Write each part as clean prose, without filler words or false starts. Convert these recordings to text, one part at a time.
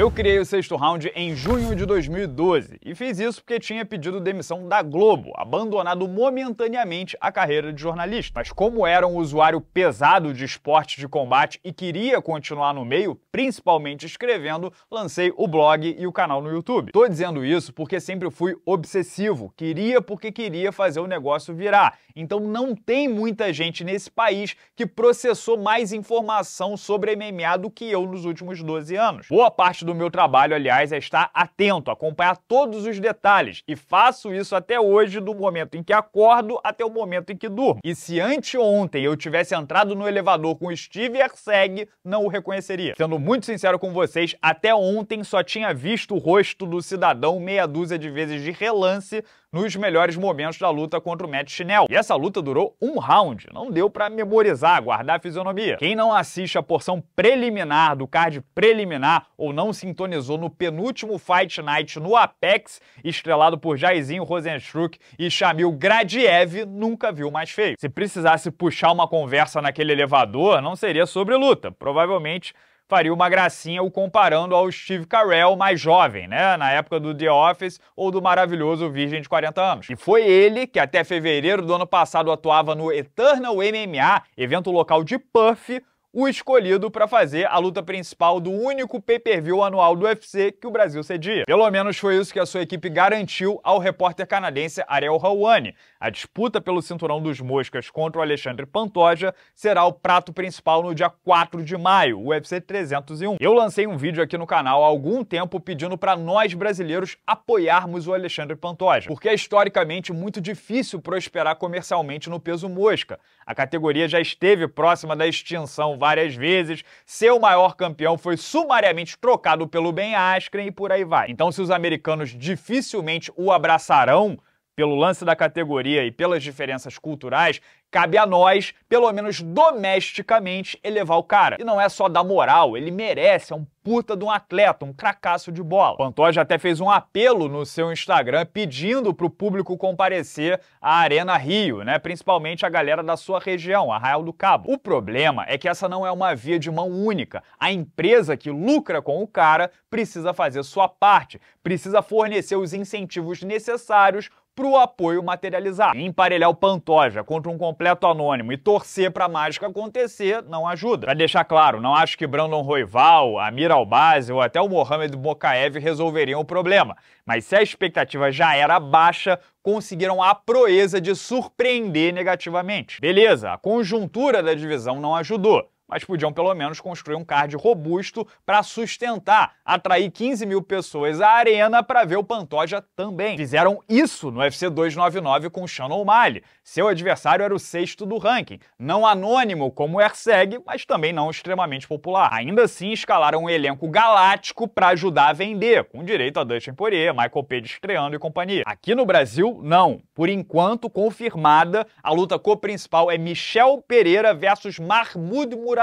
Eu criei o Sexto Round em junho de 2012 e fiz isso porque tinha pedido demissão da Globo, abandonado momentaneamente a carreira de jornalista. Mas como era um usuário pesado de esportes de combate e queria continuar no meio, principalmente escrevendo, lancei o blog e o canal no YouTube. Tô dizendo isso porque sempre fui obsessivo, queria porque queria fazer o negócio virar. Então não tem muita gente nesse país que processou mais informação sobre MMA do que eu nos últimos 12 anos. Boa parte do meu trabalho, aliás, é estar atento, acompanhar todos os detalhes, e faço isso até hoje, do momento em que acordo até o momento em que durmo. E se anteontem eu tivesse entrado no elevador com o Steve Erceg, não o reconheceria. Sendo muito sincero com vocês, até ontem só tinha visto o rosto do cidadão meia dúzia de vezes de relance nos melhores momentos da luta contra o Matt Schnell. E essa luta durou um round, não deu pra memorizar, guardar a fisionomia. Quem não assiste a porção preliminar do card preliminar ou não sintonizou no penúltimo Fight Night no Apex, estrelado por Jairzinho Rosenstruck e Shamil Gradiev, nunca viu mais feio. Se precisasse puxar uma conversa naquele elevador, não seria sobre luta, provavelmente faria uma gracinha o comparando ao Steve Carell mais jovem, né? Na época do The Office ou do maravilhoso Virgem de 40 anos. E foi ele que até fevereiro do ano passado atuava no Eternal MMA, evento local de Perth, o escolhido para fazer a luta principal do único pay-per-view anual do UFC que o Brasil cedia. Pelo menos foi isso que a sua equipe garantiu ao repórter canadense Arraial do Cabo. A disputa pelo cinturão dos moscas contra o Alexandre Pantoja será o prato principal no dia 4 de maio, o UFC 301. Eu lancei um vídeo aqui no canal há algum tempo pedindo para nós brasileiros apoiarmos o Alexandre Pantoja, porque é historicamente muito difícil prosperar comercialmente no peso mosca. A categoria já esteve próxima da extinção várias vezes, seu maior campeão foi sumariamente trocado pelo Ben Askren e por aí vai. Então, se os americanos dificilmente o abraçarão pelo lance da categoria e pelas diferenças culturais, cabe a nós, pelo menos domesticamente, elevar o cara. E não é só dar moral, ele merece, é um puta de um atleta, um cracaço de bola. Pantoja até fez um apelo no seu Instagram pedindo pro público comparecer à Arena Rio, né? Principalmente a galera da sua região, Arraial do Cabo. O problema é que essa não é uma via de mão única. A empresa que lucra com o cara precisa fazer sua parte, precisa fornecer os incentivos necessários para o apoio materializar. E emparelhar o Pantoja contra um completo anônimo e torcer para a mágica acontecer não ajuda. Para deixar claro, não acho que Brandon Royval, Amir Albazi ou até o Mohamed Bokaev resolveriam o problema, mas se a expectativa já era baixa, conseguiram a proeza de surpreender negativamente. Beleza, a conjuntura da divisão não ajudou, mas podiam pelo menos construir um card robusto para sustentar, atrair 15 mil pessoas à arena para ver o Pantoja também. Fizeram isso no UFC 299 com Sean O'Malley. Seu adversário era o sexto do ranking, não anônimo como o Erceg, mas também não extremamente popular. Ainda assim, escalaram um elenco galáctico para ajudar a vender, com direito a Dustin Poirier, Michael Page estreando e companhia. Aqui no Brasil, não. Por enquanto, confirmada, a luta co-principal é Michel Pereira versus Mahmoud Murat.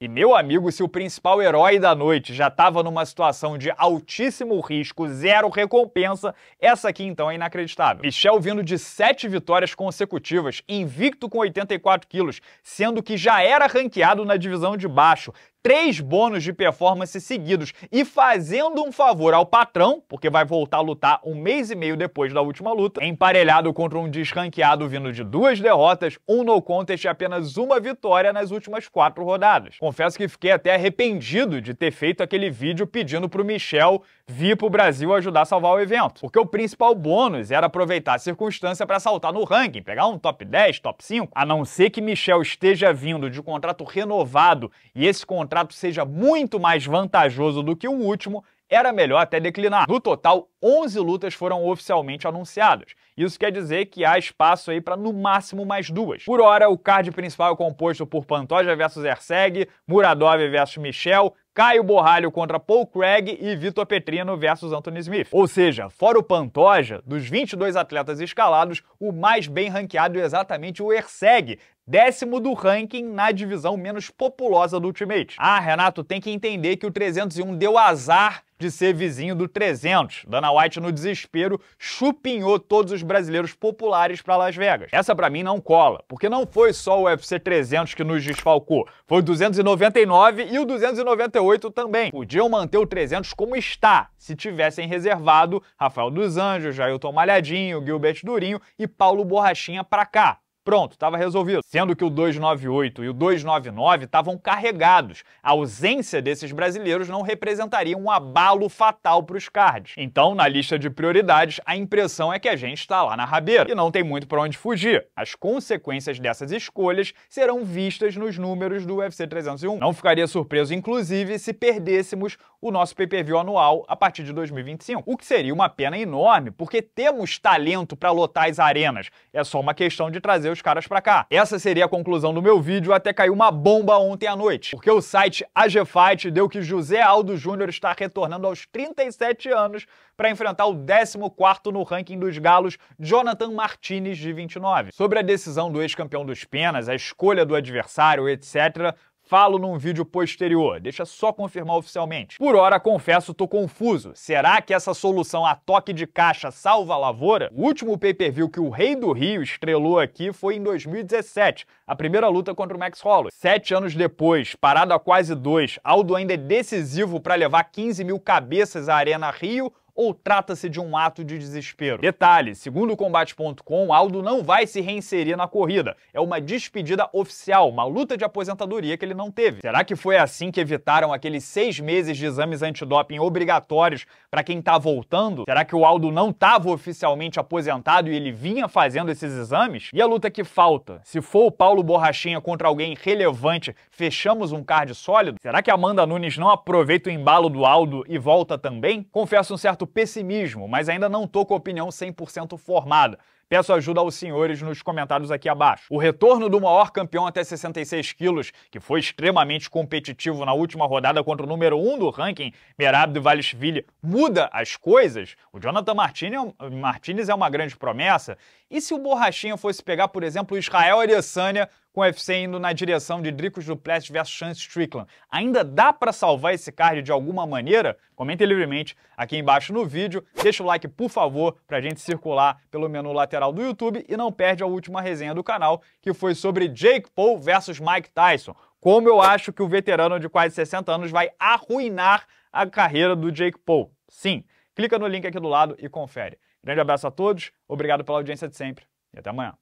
E meu amigo, se o principal herói da noite já estava numa situação de altíssimo risco, zero recompensa, essa aqui então é inacreditável. Michel vindo de 7 vitórias consecutivas, invicto com 84 quilos, sendo que já era ranqueado na divisão de baixo, 3 bônus de performance seguidos e fazendo um favor ao patrão, porque vai voltar a lutar um mês e meio depois da última luta, emparelhado contra um desranqueado vindo de 2 derrotas, um no contest e apenas uma vitória nas últimas 4 rodadas. Confesso que fiquei até arrependido de ter feito aquele vídeo pedindo pro Michel vir pro Brasil ajudar a salvar o evento, porque o principal bônus era aproveitar a circunstância para saltar no ranking, pegar um top 10, top 5, a não ser que Michel esteja vindo de contrato renovado e esse contrato seja muito mais vantajoso do que o último, era melhor até declinar. No total, 11 lutas foram oficialmente anunciadas. Isso quer dizer que há espaço aí para no máximo mais 2. Por hora, o card principal é composto por Pantoja versus Erceg, Muradov versus Michel, Caio Borralho contra Paul Craig e Vitor Petrino versus Anthony Smith. Ou seja, fora o Pantoja, dos 22 atletas escalados, o mais bem ranqueado é exatamente o Erceg, décimo do ranking na divisão menos populosa do Ultimate. Ah, Renato, tem que entender que o 301 deu azar de ser vizinho do 300. Dana White, no desespero, chupinhou todos os brasileiros populares para Las Vegas. Essa pra mim não cola, porque não foi só o UFC 300 que nos desfalcou, foi o 299 e o 298 também. Podiam manter o 300 como está, se tivessem reservado Rafael dos Anjos, Jailton Malhadinho, Gilbert Durinho e Paulo Borrachinha pra cá. Pronto, estava resolvido. Sendo que o 298 e o 299 estavam carregados. A ausência desses brasileiros não representaria um abalo fatal para os cards. Então, na lista de prioridades, a impressão é que a gente está lá na rabeira e não tem muito para onde fugir. As consequências dessas escolhas serão vistas nos números do UFC 301. Não ficaria surpreso, inclusive, se perdêssemos o nosso pay-per-view anual a partir de 2025. O que seria uma pena enorme, porque temos talento para lotar as arenas. É só uma questão de trazer os caras pra cá. Essa seria a conclusão do meu vídeo, até caiu uma bomba ontem à noite, porque o site AGFight deu que José Aldo Júnior está retornando aos 37 anos para enfrentar o 14º no ranking dos galos, Jonathan Martinez, de 29. Sobre a decisão do ex-campeão dos penas, a escolha do adversário, etc., falo num vídeo posterior, deixa só confirmar oficialmente. Por hora, confesso, tô confuso. Será que essa solução a toque de caixa salva a lavoura? O último pay-per-view que o Rei do Rio estrelou aqui foi em 2017, a primeira luta contra o Max Holloway. 7 anos depois, parado a quase 2, Aldo ainda é decisivo para levar 15 mil cabeças à Arena Rio, ou trata-se de um ato de desespero? Detalhe, segundo o Combate.com, Aldo não vai se reinserir na corrida. É uma despedida oficial, uma luta de aposentadoria que ele não teve. Será que foi assim que evitaram aqueles 6 meses de exames antidoping obrigatórios para quem tá voltando? Será que o Aldo não estava oficialmente aposentado e ele vinha fazendo esses exames? E a luta que falta? Se for o Paulo Borrachinha contra alguém relevante, fechamos um card sólido? Será que a Amanda Nunes não aproveita o embalo do Aldo e volta também? Confesso um certo pessimismo, mas ainda não tô com a opinião 100% formada. Peço ajuda aos senhores nos comentários aqui abaixo. O retorno do maior campeão até 66 quilos, que foi extremamente competitivo na última rodada contra o número 1 do ranking, Merab Dvalishvili, muda as coisas? O Jonathan Martinez é uma grande promessa. E se o Borrachinha fosse pegar, por exemplo, o Israel Adesanya, com o UFC indo na direção de Dricus du Plessis vs Chance Strickland? Ainda dá pra salvar esse card de alguma maneira? Comente livremente aqui embaixo no vídeo, deixa o like, por favor, pra gente circular pelo menu lateral do YouTube e não perde a última resenha do canal, que foi sobre Jake Paul vs Mike Tyson. Como eu acho que o veterano de quase 60 anos vai arruinar a carreira do Jake Paul. Sim, clica no link aqui do lado e confere. Grande abraço a todos, obrigado pela audiência de sempre e até amanhã.